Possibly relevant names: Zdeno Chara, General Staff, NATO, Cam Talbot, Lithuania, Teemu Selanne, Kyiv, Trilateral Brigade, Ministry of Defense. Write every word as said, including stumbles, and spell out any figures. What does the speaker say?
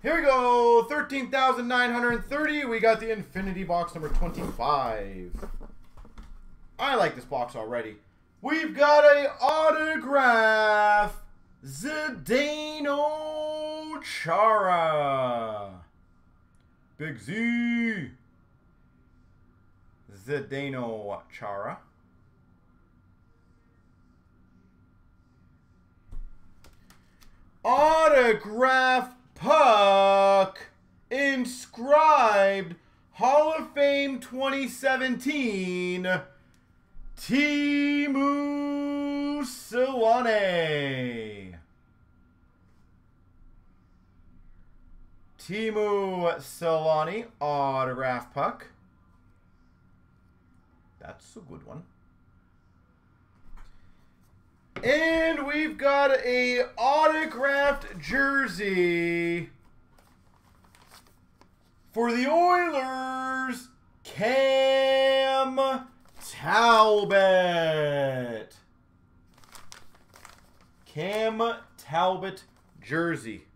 Here we go, thirteen thousand nine hundred thirty. We got the Infinity box number twenty-five. I like this box already. We've got a autograph, Zdeno Chara. Big Z. Zdeno Chara. Autograph puck inscribed Hall of Fame twenty seventeen, Teemu Selanne. Teemu Selanne autograph puck. That's a good one. And we've got a autographed jersey for the Oilers, Cam Talbot. Cam Talbot jersey.